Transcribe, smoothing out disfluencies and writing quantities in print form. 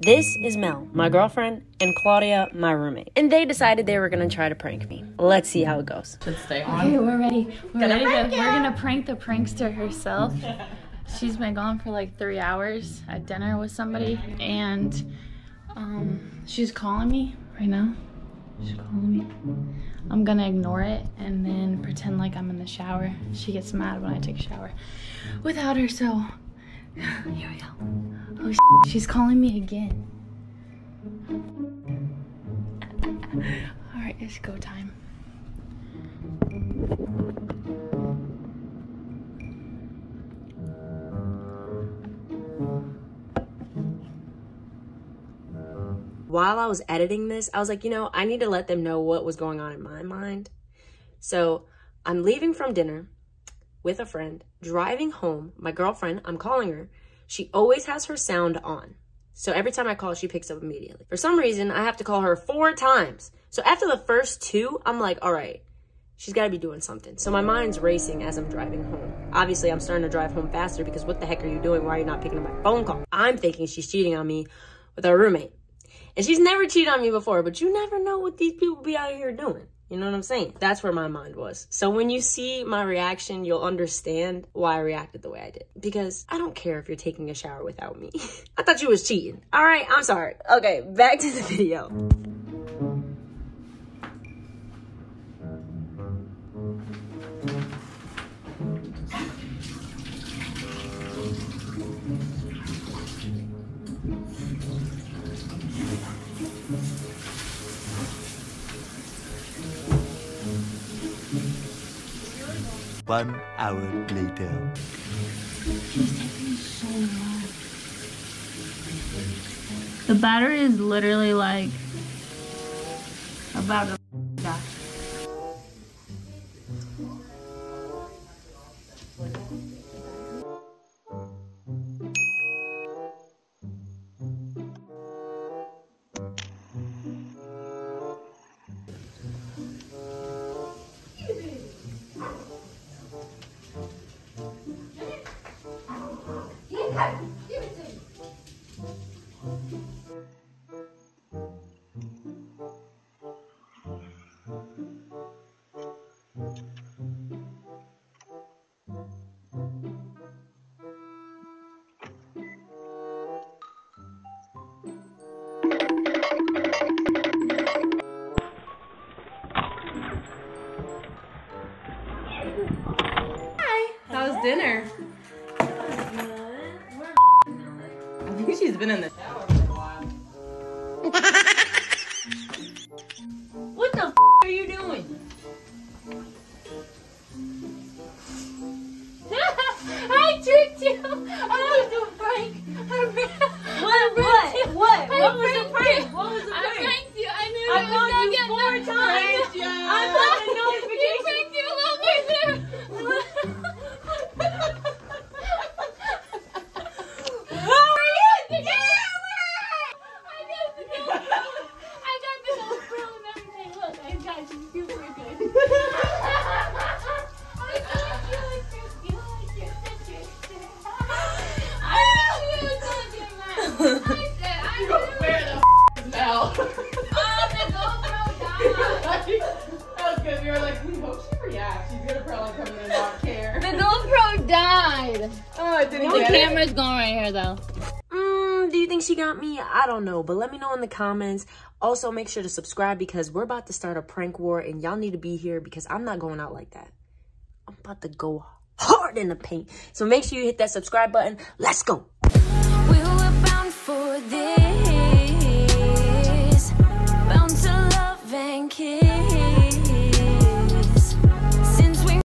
This is Mel, my girlfriend, and Claudia, my roommate. And they decided they were gonna try to prank me. Let's see how it goes. Should stay on. Okay, we're ready. We're gonna prank the prankster herself. She's been gone for like 3 hours at dinner with somebody, and she's calling me right now. She's calling me. I'm gonna ignore it and then pretend like I'm in the shower. She gets mad when I take a shower without her, so here we go. Oh, she's calling me again. All right, it's go time. While I was editing this, I was like, you know, I need to let them know what was going on in my mind. So I'm leaving from dinner with a friend, driving home. My girlfriend, I'm calling her. She always has her sound on. So every time I call, she picks up immediately. For some reason, I have to call her 4 times. So after the first 2, I'm like, all right, she's gotta be doing something. So my mind's racing as I'm driving home. Obviously, I'm starting to drive home faster because what the heck are you doing? Why are you not picking up my phone call? I'm thinking she's cheating on me with her roommate. And she's never cheated on me before, but you never know what these people be out here doing. You know what I'm saying? That's where my mind was. So when you see my reaction, you'll understand why I reacted the way I did. Because I don't care if you're taking a shower without me. I thought you was cheating. All right, I'm sorry. Okay, back to the video. One hour later. She's taking so long. The battery is literally like about a guy. Dinner. I think she's been in the shower for a while. What the f are you doing? I tricked you. I was the prank. What was the prank? What was the prank? I pranked you. I knew you were not getting 4 times. I thought I know. Camera's going right here though. Do you think she got me? I don't know, but let me know in the comments. Also, make sure to subscribe because we're about to start a prank war and y'all need to be here because I'm not going out like that. I'm about to go hard in the paint. So make sure you hit that subscribe button. Let's go.